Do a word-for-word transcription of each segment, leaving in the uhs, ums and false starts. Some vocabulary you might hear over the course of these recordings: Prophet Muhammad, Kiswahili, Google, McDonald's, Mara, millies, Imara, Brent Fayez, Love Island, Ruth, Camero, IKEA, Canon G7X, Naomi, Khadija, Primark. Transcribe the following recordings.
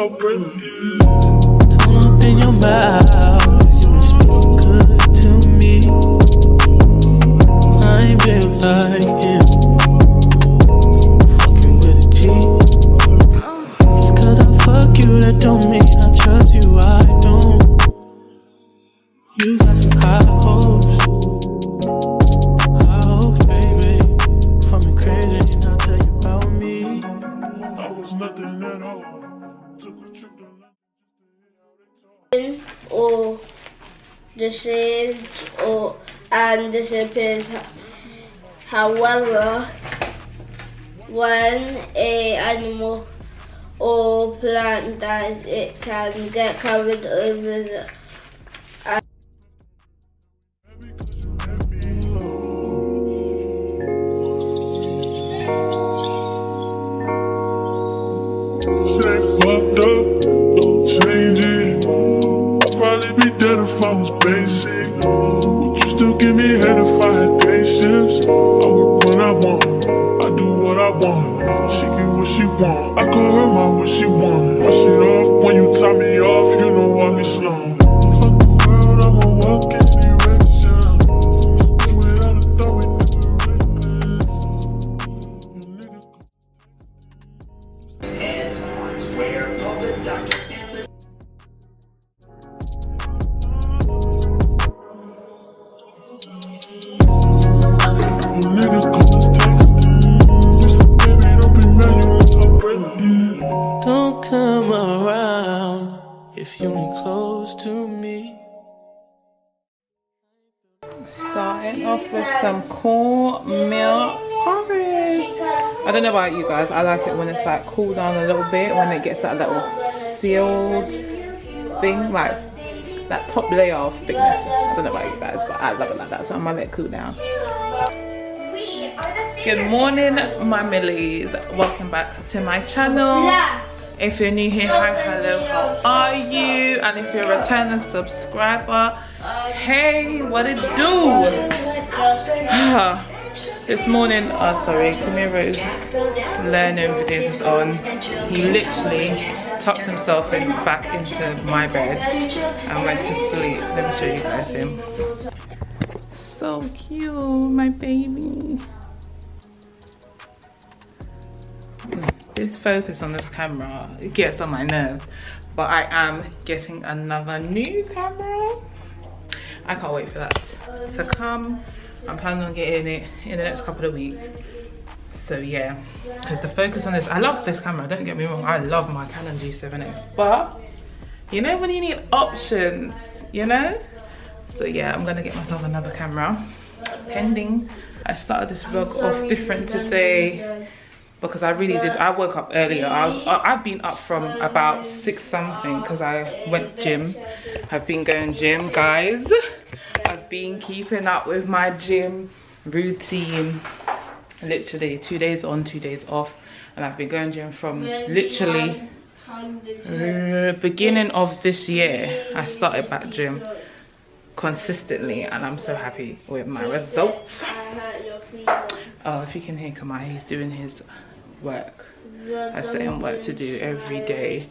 open your mouth, you speak good to me. I ain't built like you, fucking with a G. Just cause I fuck you, that don't mean I trust you, I don't. You got some high hopes, high hopes, baby. From the crazy, and I'll tell you about me. I was nothing at all. Or deceived or and disappears. However, when a animal or plant dies, it can get covered over the I was basic. Would you still give me head if I had patience? I work when I want, I do what I want. She get what she want, I call her my what she want. I shit off when you tie me off, you know I be slow. Fuck the world, I'ma walk in direction. Without a thought, we do it. And once we're public doctor. If you ain't close to me. Starting off with some cornmeal porridge. I don't know about you guys, I like it when it's like cooled down a little bit, when it gets that little sealed thing, like that top layer of thickness. I don't know about you guys, but I love it like that, so I'm gonna let it cool down. Good morning, my millies. Welcome back to my channel. If you're new here, hi, hello, how are you? And if you're a returning subscriber, hey, what it do? This morning, oh sorry, Camero's learning videos on. He literally tucked himself in back into my bed and went to sleep. Let me show you guys him. So cute, my baby. This focus on this camera, it gets on my nerves, but I am getting another new camera. I can't wait for that to come. I'm planning on getting it in the next couple of weeks, so yeah, because the focus on this, I love this camera, don't get me wrong, I love my Canon G seven X, but you know when you need options, you know. So yeah, I'm gonna get myself another camera pending. I started this vlog off different today because I really did, I woke up earlier. I was, I've been up from about six something because I went gym. I've been going gym, guys. I've been keeping up with my gym routine. Literally two days on, two days off. And I've been going gym from literally uh, beginning of this year. I started back gym consistently and I'm so happy with my results. Oh, if you can hear Kamai, he's doing his work. I set him work to do every day,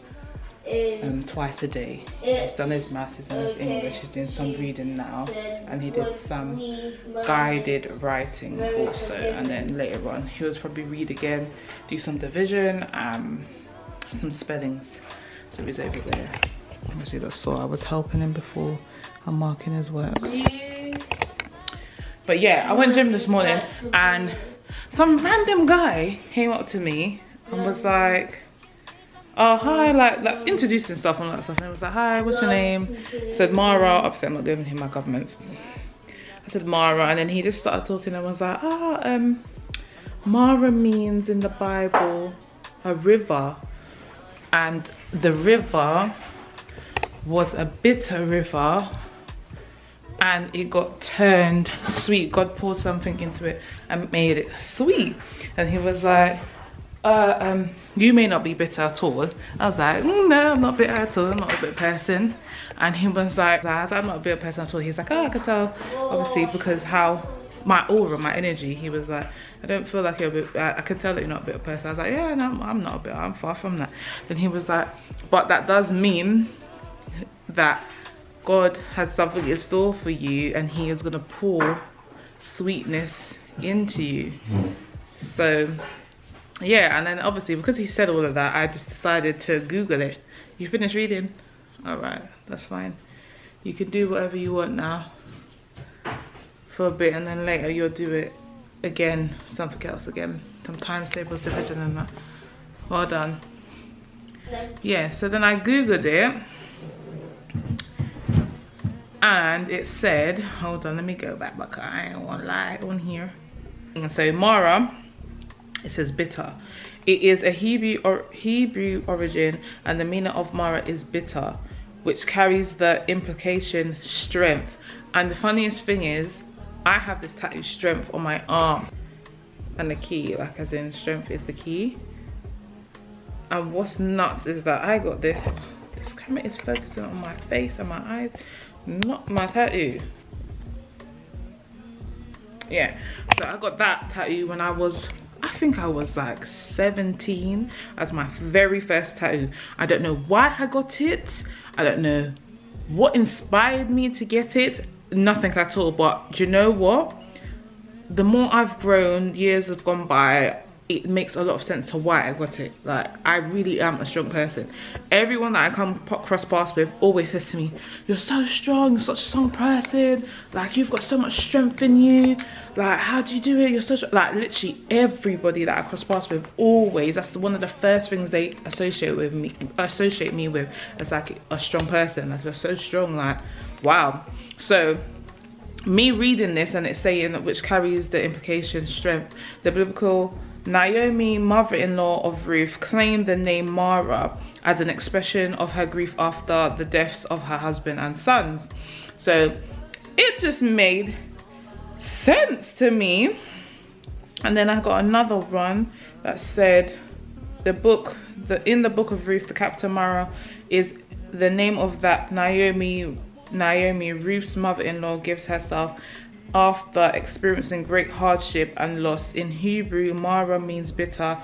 um, twice a day. He's done his maths, he's done his English, he's doing some reading now, and he did some guided writing also. And then later on, he was probably read again, do some division, um, some spellings. So he's over there. As you saw, I was helping him before and marking his work. But yeah, I went gym this morning and some random guy came up to me and was like, oh hi, like, like introducing stuff and all that stuff. And I was like, hi, what's your name? I said Mara. Obviously I'm not giving him my governments. I said Mara, and then he just started talking and was like, ah, oh, um, Mara means in the Bible a river, and the river was a bitter river. And it got turned sweet. God poured something into it and made it sweet. And he was like, uh, um, you may not be bitter at all. I was like, mm, no, I'm not bitter at all. I'm not a bitter person. And he was like, I'm not a bitter person at all. He's like, oh, I can tell. Obviously, because how my aura, my energy. He was like, I don't feel like you're a bit, I, I can tell that you're not a bitter person. I was like, yeah, no, I'm, I'm not a bitter, I'm far from that. Then he was like, but that does mean that God has something in store for you and he is gonna pour sweetness into you. So yeah, and then obviously because he said all of that, I just decided to Google it. You finished reading? All right, that's fine. You can do whatever you want now for a bit, and then later you'll do it again, something else again, some time tables, division and that. Well done. Yeah, so then I Googled it and it said, hold on, let me go back because I ain't gonna lie on here. And so Mara, it says bitter. It is a Hebrew or Hebrew origin, and the meaning of Mara is bitter, which carries the implication strength. And the funniest thing is, I have this tattoo strength on my arm, and the key, like as in strength is the key. And what's nuts is that I got this. This camera is focusing on my face and my eyes, not my tattoo. Yeah, so I got that tattoo when I was, I think I was like seventeen, as my very first tattoo. I don't know why I got it. I don't know what inspired me to get it. Nothing at all. But do you know what? The more I've grown, years have gone by, it makes a lot of sense to why I got it. Like, I really am a strong person. Everyone that I come cross paths with always says to me, you're so strong, you're such a strong person. Like, you've got so much strength in you. Like, how do you do it? You're so strong. Like, literally everybody that I cross paths with always, that's one of the first things they associate with me, associate me with. It's like a strong person, like you're so strong, like, wow. So, me reading this and it's saying that which carries the implication strength, the biblical Naomi, mother-in-law of Ruth, claimed the name Mara as an expression of her grief after the deaths of her husband and sons. So it just made sense to me. And then I got another one that said the book, the in the book of Ruth, the captain Mara is the name of that Naomi, Naomi, Ruth's mother-in-law, gives herself after experiencing great hardship and loss. In Hebrew, Mara means bitter,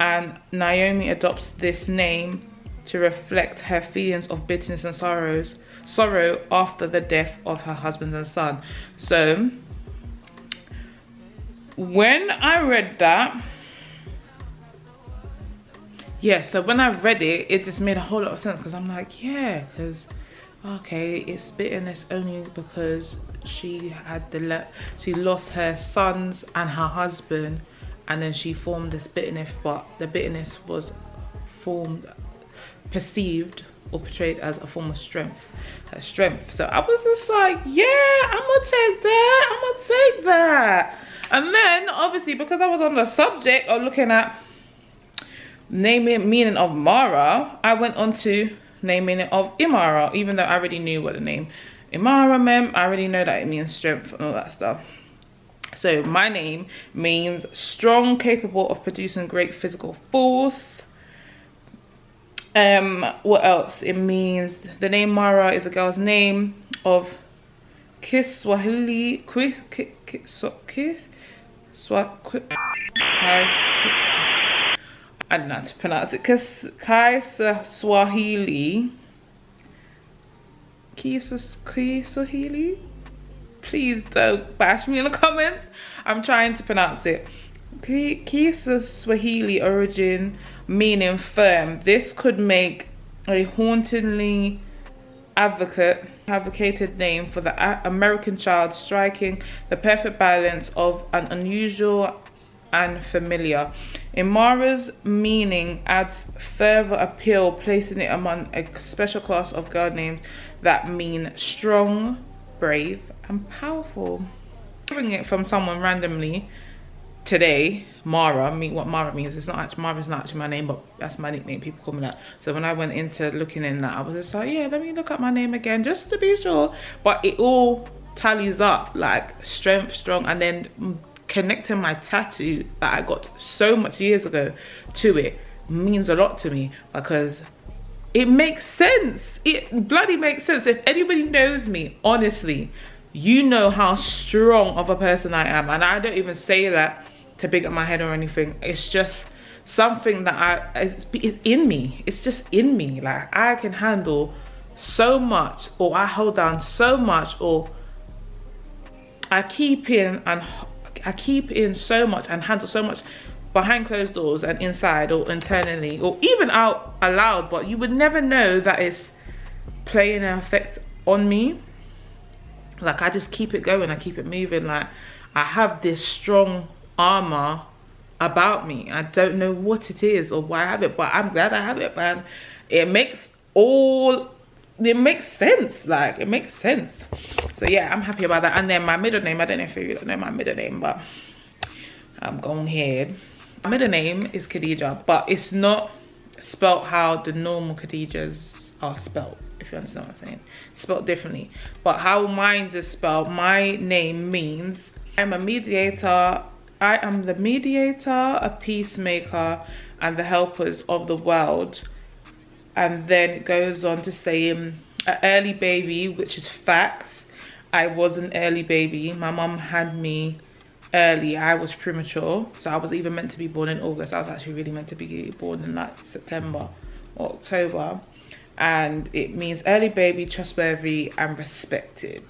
and Naomi adopts this name to reflect her feelings of bitterness and sorrows, sorrow after the death of her husband and son. So, when I read that, yeah, so when I read it, it just made a whole lot of sense, because I'm like, yeah, because, okay, it's bitterness only because she had the le she lost her sons and her husband, and then she formed this bitterness, but the bitterness was formed, perceived or portrayed as a form of strength, her strength. So I was just like, yeah, I'm gonna take that, I'm gonna take that. And then obviously, because I was on the subject of looking at naming meaning of Mara, I went on to naming it of Imara, even though I already knew what the name Imara meant. I already know that it means strength and all that stuff. So my name means strong, capable of producing great physical force. Um, what else? It means the name Mara is a girl's name of Kiswahili, Kis, Kis, Kis, Kis, Kis, I don't know how to pronounce it. Kiswahili. Kiswahili. Please don't bash me in the comments. I'm trying to pronounce it. Kiswahili origin, meaning firm. This could make a hauntingly advocate, advocated name for the American child, striking the perfect balance of an unusual and familiar. Imara's meaning adds further appeal, placing it among a special class of girl names that mean strong, brave, and powerful. Hearing it from someone randomly today, Mara, mean what Mara means. It's not actually, Mara's not actually my name, but that's my nickname. People call me that. So when I went into looking in that, I was just like, yeah, let me look up my name again just to be sure. But it all tallies up, like strength, strong, and then connecting my tattoo that I got so much years ago to it means a lot to me, because it makes sense. It bloody makes sense. If anybody knows me, honestly, you know how strong of a person I am. And I don't even say that to big up my head or anything. It's just something that I, it's, it's in me. It's just in me. Like, I can handle so much, or I hold down so much, or I keep in and I keep in so much and handle so much behind closed doors and inside or internally or even out aloud, but you would never know that it's playing an effect on me. Like, I just keep it going, I keep it moving. Like, I have this strong armor about me. I don't know what it is or why I have it, but I'm glad I have it, man. It makes all it makes sense. Like, it makes sense. So yeah, I'm happy about that. And then my middle name, I don't know if you don't know my middle name, but I'm going here. My middle name is Khadija, but it's not spelt how the normal Khadijas are spelt, if you understand what I'm saying. It's spelt differently. But how mine is spelled, my name means I'm a mediator. I am the mediator, a peacemaker, and the helpers of the world. And then it goes on to saying, an early baby, which is facts. I was an early baby. My mum had me early. I was premature. So I was even meant to be born in August. I was actually really meant to be born in like September or October. And it means early baby, trustworthy and respected.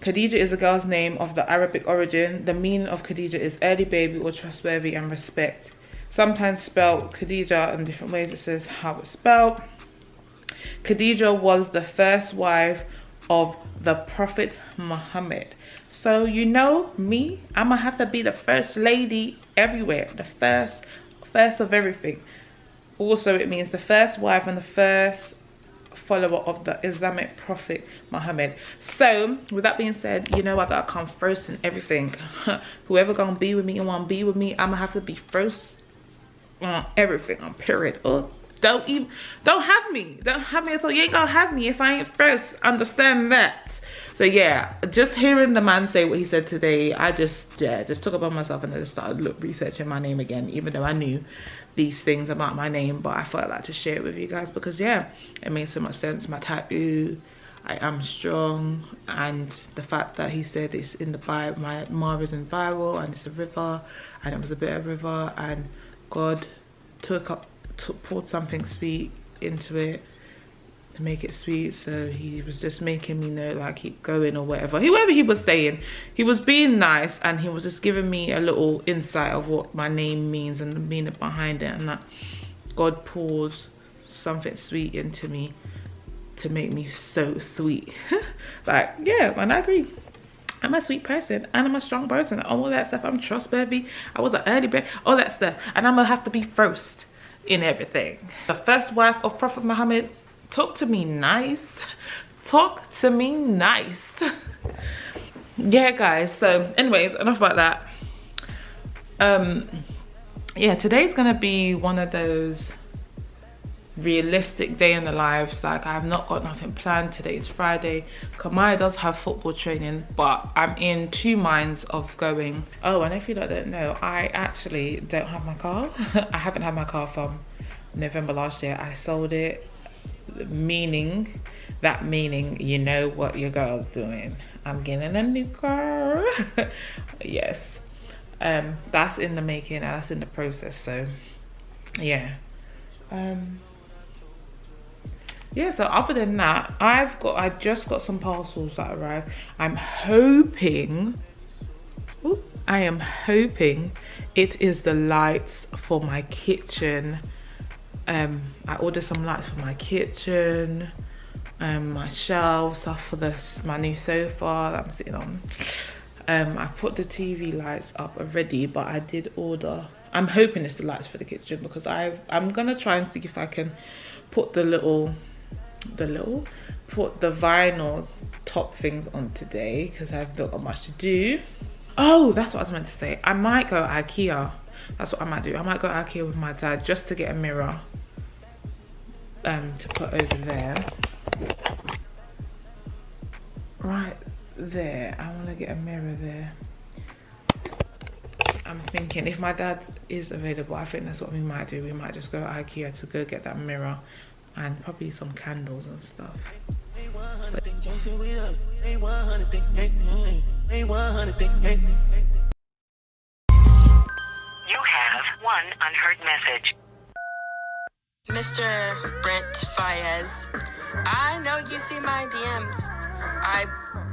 Khadija is a girl's name of the Arabic origin. The meaning of Khadija is early baby or trustworthy and respect. Sometimes spelled Khadija in different ways. It says how it's spelled. Khadija was the first wife of the Prophet Muhammad. So you know me, I'm gonna have to be the first lady everywhere. The first, first of everything. Also, it means the first wife and the first follower of the Islamic Prophet Muhammad. So with that being said, you know I gotta come first in everything. Whoever gonna be with me and wanna be with me, I'm gonna have to be first on everything, on period. Oh, don't even don't have me don't have me at all. You ain't gonna have me if I ain't first. Understand that. So yeah, just hearing the man say what he said today, I just yeah just took about myself and I just started look researching my name again, even though I knew these things about my name, but I felt like to share it with you guys because yeah, it made so much sense. My tattoo, I am strong, and the fact that he said it's in the Bible, my Mara's in Bible, and it's a river, and it was a bit of a river, and God took up took, poured something sweet into it to make it sweet. So he was just making me know, like, keep going or whatever. Whoever he was saying, he was being nice, and he was just giving me a little insight of what my name means and the meaning behind it, and that God pours something sweet into me to make me so sweet. Like, yeah, and I agree. I'm a sweet person, and I'm a strong person, all that stuff. I'm trustworthy. I was an early baby, all that stuff, and I'm gonna have to be first in everything. The first wife of Prophet Muhammad. Talk to me nice. Talk to me nice. Yeah, guys. So, anyways, enough about that. Um, yeah, today's gonna be one of those realistic day in the lives. Like, I've not got nothing planned. Today is Friday. Kamaya does have football training, but I'm in two minds of going. Oh, and if you don't know, I actually don't have my car. I haven't had my car from November last year. I sold it, meaning that meaning you know what your girl's doing. I'm getting a new car. Yes, um that's in the making and that's in the process. So yeah, um yeah so other than that, I've got I just got some parcels that arrived. I'm hoping ooh, I am hoping it is the lights for my kitchen. Um, I ordered some lights for my kitchen, um, my shelves, stuff for this, my new sofa that I'm sitting on. Um, I put the T V lights up already, but I did order. I'm hoping it's the lights for the kitchen because I I'm gonna try and see if I can put the little, the little, put the vinyl top things on today because I've not got much to do. Oh, that's what I was meant to say. I might go IKEA. That's what I might do. I might go IKEA with my dad just to get a mirror um, to put over there. Right there. I want to get a mirror there. I'm thinking if my dad is available, I think that's what we might do. We might just go to IKEA to go get that mirror and probably some candles and stuff. But You have one unheard message. Mister Brent Fayez, I know you see my D Ms. I've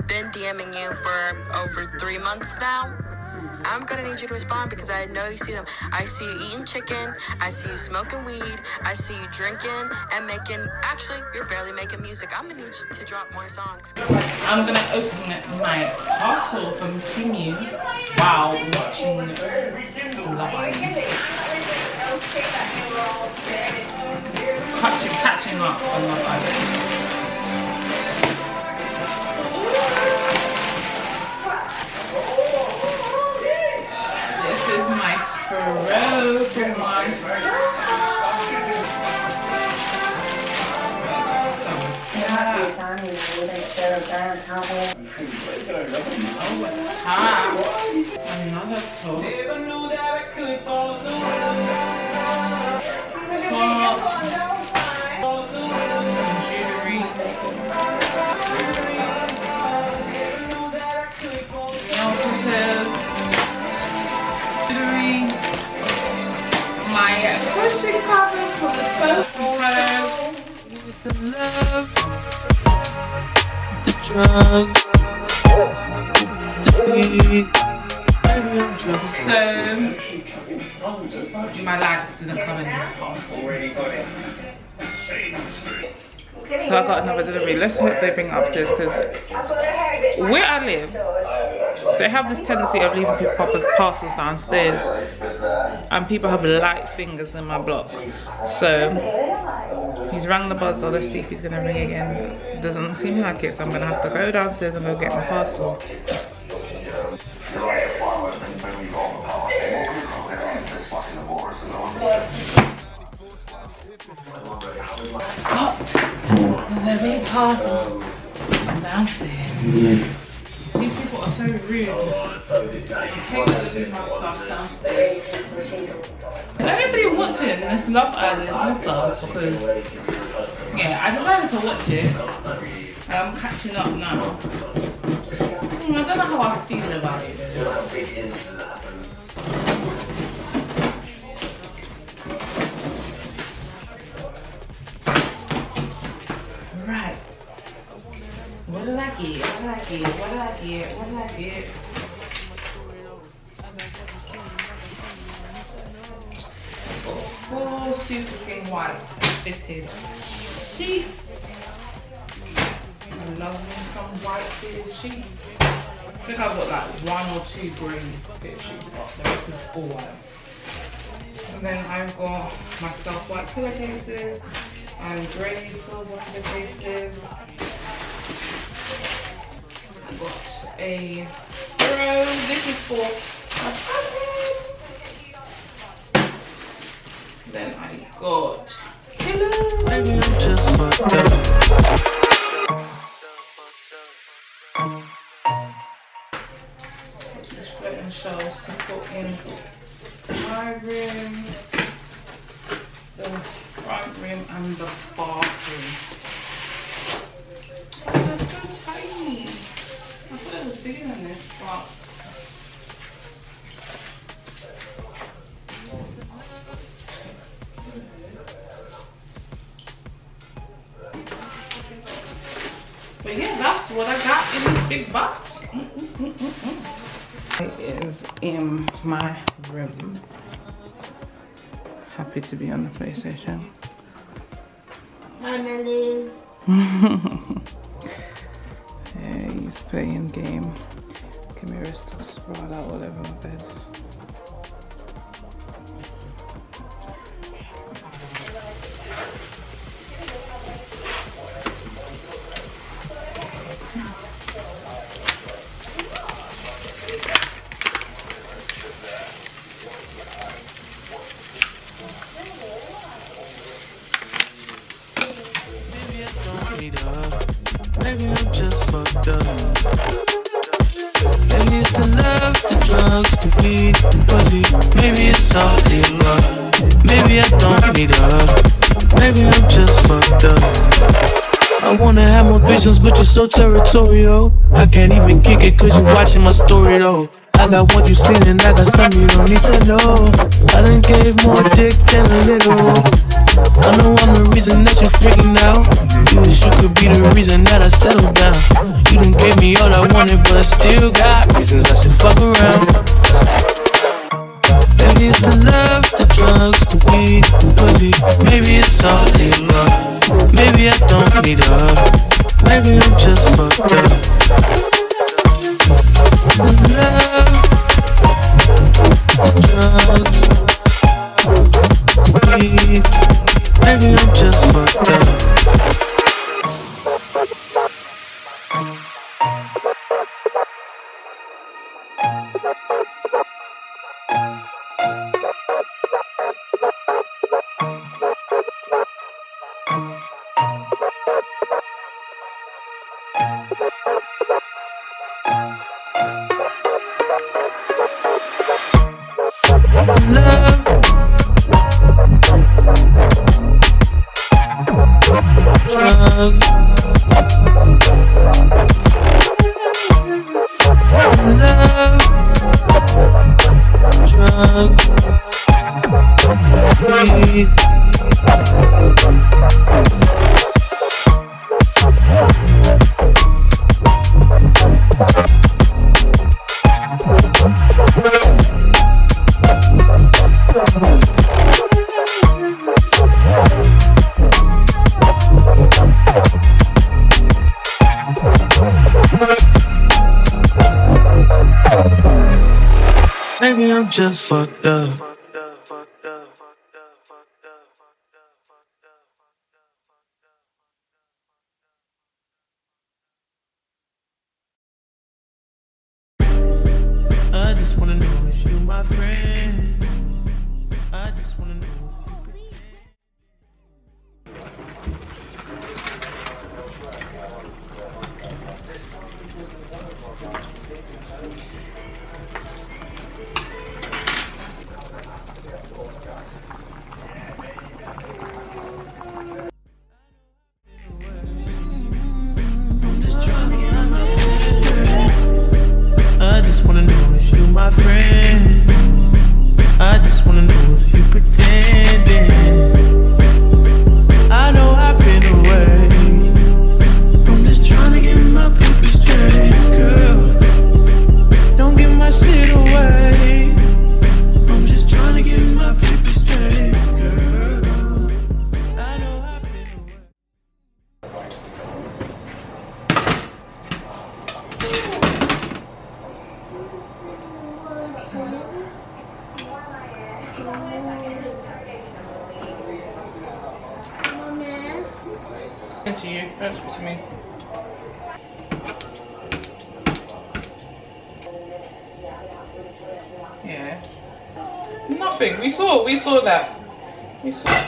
been DMing you for over three months now. I'm gonna need you to respond because I know you see them. I see you eating chicken, I see you smoking weed, I see you drinking and making, actually, you're barely making music. I'm gonna need you to drop more songs. I'm gonna open my parcel from Kimmy while watching Love Island. Catching, catching up on Love Island. Hello, good morning. Another talk. Never knew that I could fall so my question covers from the first row. It was the love, the drugs, the weed, so my lads didn't come in this parcel. So I got another delivery. Let's hope they bring it upstairs because where I live, they have this tendency of leaving his papa's parcels downstairs, and people have light fingers in my block. So he's rang the buzzer. Let's see if he's gonna ring again. Doesn't seem like it, so I'm gonna have to go downstairs and go get my parcel. Got the big parcel downstairs. These people are so rude. I hate that they do my stuff downstairs. Is anybody watching this Love Island and stuff? Because, yeah, I decided to watch it. And I'm catching up now. Hmm, I don't know how I feel about it. Right. What did I get? What did I get? What did I get? What did I get? Full super cream white fitted sheets. I love me some white fitted sheets. I think I've got like one or two green fitted sheets, but the rest is all white. And then I've got myself white pillowcases and grey silver pillowcases. I got a throw. This is for my family. Then I got pillows. Maybe I'm just fucked up. Take these floating shelves to put in my room, the front room, and the bathroom. Oh, they're so tiny. I thought it was bigger than this, but but yeah, that's what I got in this big box. Mm -mm -mm -mm -mm. It is in my room. Happy to be on the PlayStation. Hi, Mellies. Yeah, he's playing game. Camero's still sprawled out all over my bed. I I wanna have more patience, but you're so territorial. I can't even kick it cause you watching my story though. I got what you seen and I got something you don't need to know. I done gave more dick than a nigga. I know I'm the reason that you're freaking out. You wish you could be the reason that I settled down. You done gave me all I wanted, but I still got reasons I should fuck around. Maybe it's the love, the drugs, the weed, the pussy. Maybe it's all the above. Maybe I don't need her. Maybe I'm just fucked up. The love, the drugs, the weed. Maybe I'm just fucked up. Maybe I'm just fucked up. To you, that's what you mean. Yeah. Nothing. We saw. We saw that. We saw.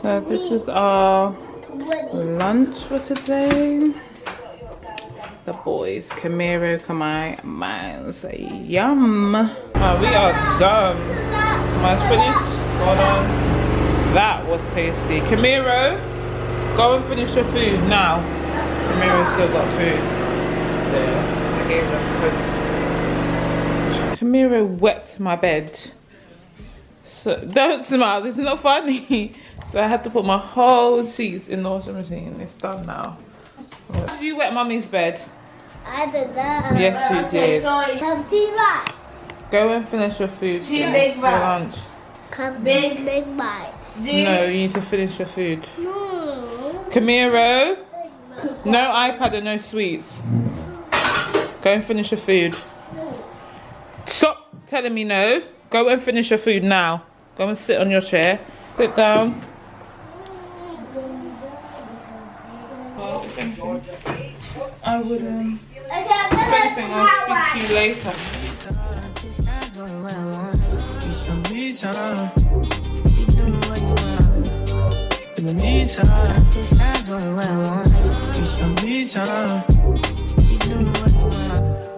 So this is our lunch for today. The boys, Camero, Kamai, Miles, yum. Oh, we are done. Miles finished. Hold on. That was tasty. Camero, go and finish your food now. Camero's still got food. Yeah, I gave them food. Camero wet my bed. So, don't smile, this is not funny. So I had to put my whole sheets in the washing machine. It's done now. Did you wet mummy's bed? I did that. Yes, you did. Go and finish your food. Two big bites. Big, big bites. No, you need to finish your food. No. Camero, no iPad and no sweets. Go and finish your food. Stop telling me no. Go and finish your food now. Go and sit on your chair. Sit down. Oh, thank you. I would, um, if anything, I'll speak to you later. It's In the meantime, I'm doing what I want. It's some me time.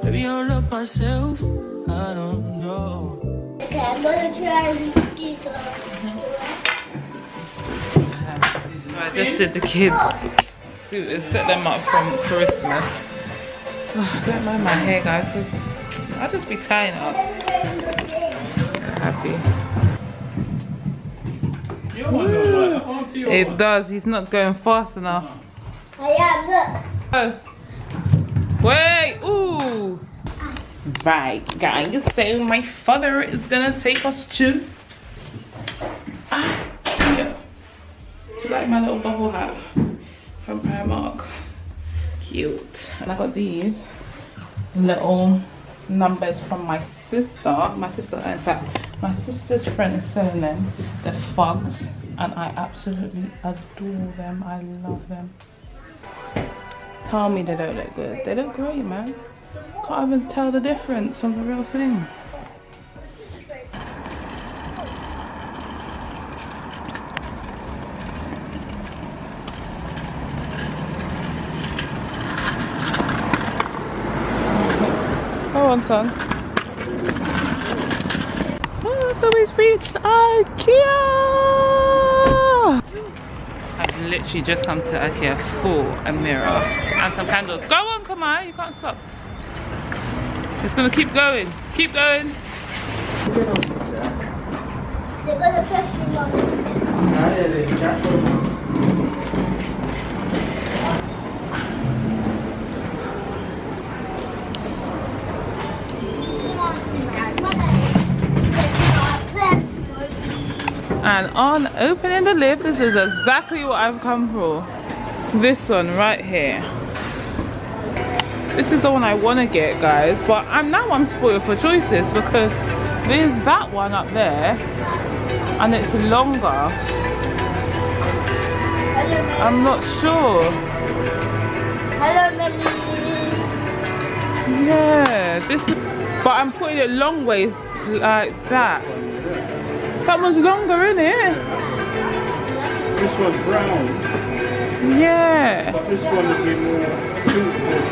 Maybe I'll love myself. I don't know. Okay, I'm gonna try to do these. I just did the kids' scooters, set them up from Christmas. Oh, don't mind my hair, guys, because I'll just be tying up. I'm happy. Woo. It does, he's not going fast enough. I am, look. Wait, ooh. Right, guys, so my father is gonna take us to. Ah. Like my little bubble hat from Primark, cute. And I got these little numbers from my sister. My sister, in fact, my sister's friend is selling them. They're Fugs, and I absolutely adore them. I love them. Tell me they don't look good. They look great, man. Can't even tell the difference from the real thing. Son. Oh, so we've reached IKEA! I've literally just come to IKEA for a mirror and some candles. Go on, come on, you can't stop. It's gonna keep going, keep going. They're gonna press me up. And on opening the lift, this is exactly what I've come for. This one right here. This is the one I want to get, guys. But I'm now I'm spoiled for choices because there's that one up there, and it's longer. Hello, I'm not sure. Hello, Melly. Yeah, this. Is, but I'm putting it long ways like that. That one's longer, innit? Yeah. This one's brown. Yeah. But this one would be more suitable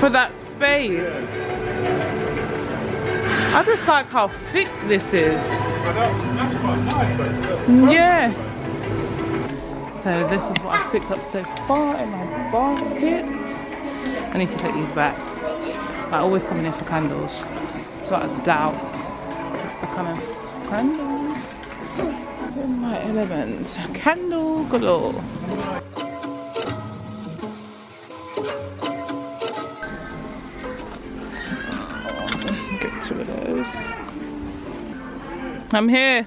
for that space. Yeah. I just like how thick this is. But that, that's quite nice, like, yeah. Nice. So this is what I've picked up so far in my basket. I need to take these back. I always come in here for candles, so I doubt the kind of. Candles in my element. Candle galore. Oh, get two of those. I'm here.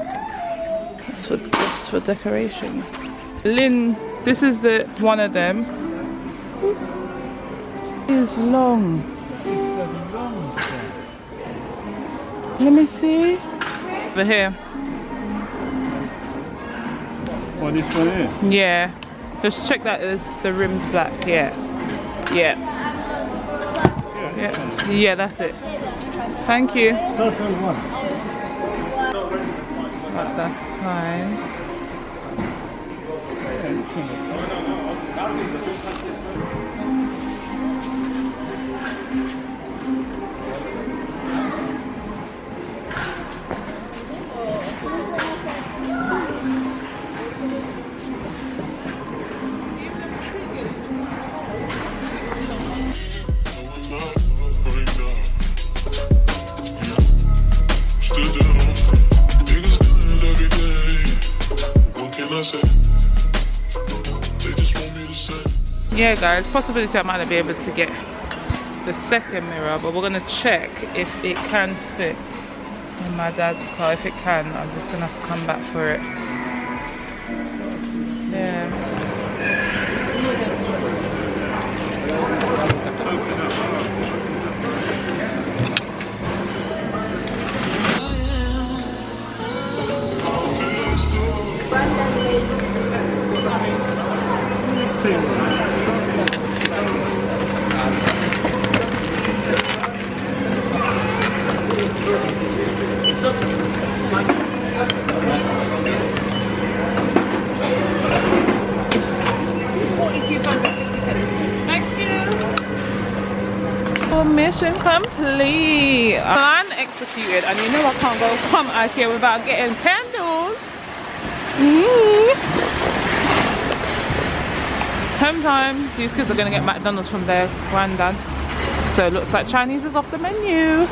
That's for that's for decoration. Lynn, this is the one of them. It is long. Let me see. Over here. What, this one here? Yeah. Just check that is the rim's black. Yeah. Yeah. Yeah. Yeah, that's it. Thank you. That's one. But that's fine. Yeah, guys, possibility I might not be able to get the second mirror, but we're gonna check if it can fit in my dad's car. If it can, I'm just gonna have to come back for it. Yeah. Look. Mission complete. Plan executed. And you know I can't go come IKEA without getting candles. Mm. Home time. These kids are going to get McDonald's from their granddad. So it looks like Chinese is off the menu.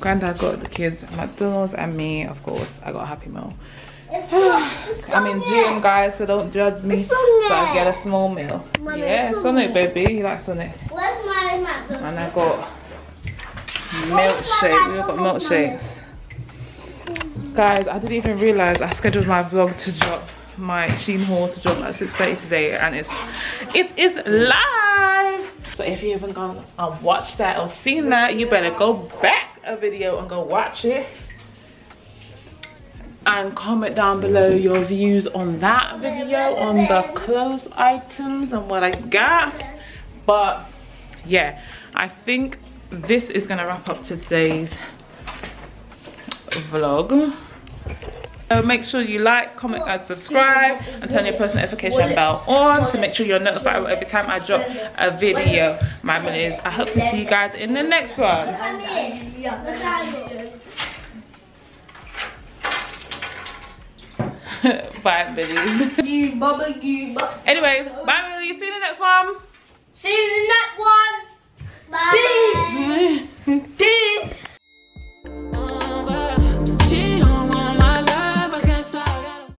Granddad got the kids McDonald's and me, of course, I got a happy meal. It's so, it's so I'm in gym, guys, so don't judge me. So, so I get a small meal. Mommy, yeah, so Sonic, net. Baby, you like Sonic. Where's my McDonald's? And I got milkshake. We've got milkshakes. Mm-hmm. Guys, I didn't even realise I scheduled my vlog to drop, my Sheen haul to drop at six thirty today, and it's it is live. So if you haven't gone and watched that or seen that, you better go back a video and go watch it and comment down below your views on that video, on the clothes items and what I got. But yeah, I think this is gonna wrap up today's vlog. So make sure you like, comment and subscribe and turn your post notification bell on to make sure you're notified every time I drop a video. My name is, I hope to see you guys in the next one. Bye millies. Anyways, bye millies, see you in the next one. See you in the next one. Bye.